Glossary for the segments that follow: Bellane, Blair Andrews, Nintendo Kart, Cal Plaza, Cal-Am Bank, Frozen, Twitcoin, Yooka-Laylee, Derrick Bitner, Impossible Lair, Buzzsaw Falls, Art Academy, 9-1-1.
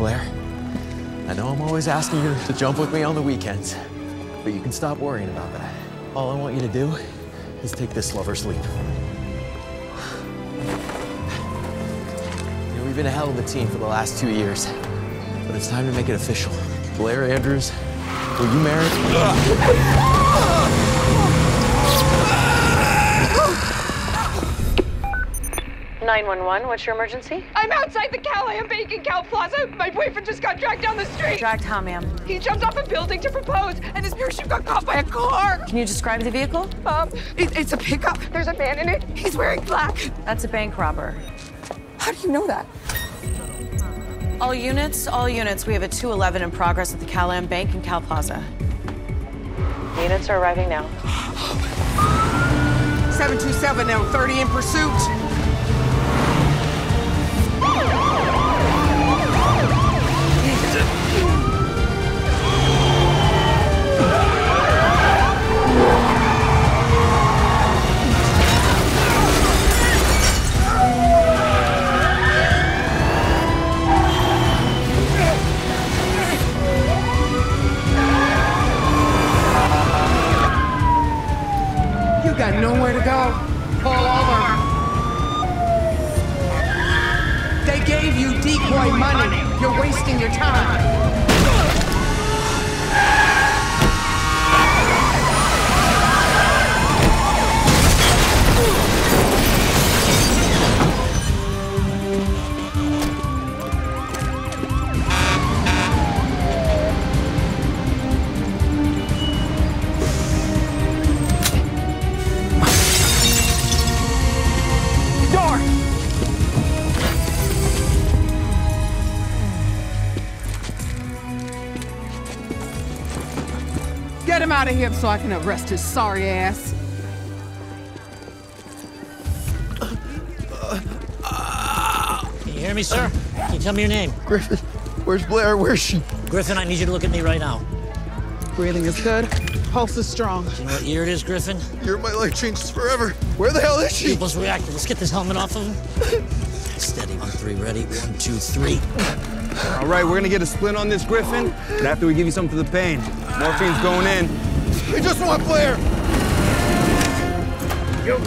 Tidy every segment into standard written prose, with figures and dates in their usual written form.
Blair, I know I'm always asking you to jump with me on the weekends, but you can stop worrying about that. All I want you to do is take this lover's leap. You know, we've been a hell of a team for the last 2 years, but it's time to make it official. Blair Andrews, will you marry me? 911, what's your emergency? I'm outside the Cal-Am Bank in Cal Plaza. My boyfriend just got dragged down the street. Dragged how, ma'am? He jumped off a building to propose, and his parachute got caught by a car. Can you describe the vehicle? It's a pickup. There's a man in it. He's wearing black. That's a bank robber. How do you know that? All units. We have a 211 in progress at the Cal-Am Bank in Cal Plaza. The units are arriving now. 727 now, 30 in pursuit. You got nowhere to go. Pull over. They gave you decoy money. You're wasting your time. Get him out of here so I can arrest his sorry ass. Can you hear me, sir? Can you tell me your name? Griffin. Where's Blair? Where's she? Griffin, I need you to look at me right now. Breathing is good. Pulse is strong. Do you know what year it is, Griffin? The year my life changes forever. Where the hell is she? People's reacting. Let's get this helmet off of him. Steady. 1, 3, ready. 1, 2, 3. All right, we're gonna get a split on this, Griffin. And after we give you something for the pain. Morphine's going in. We just want Blair! Yo.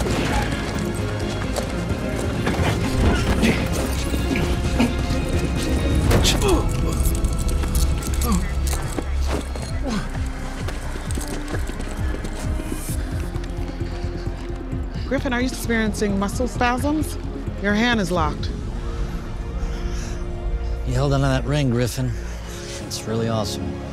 Griffin, are you experiencing muscle spasms? Your hand is locked. You held onto that ring, Griffin. It's really awesome.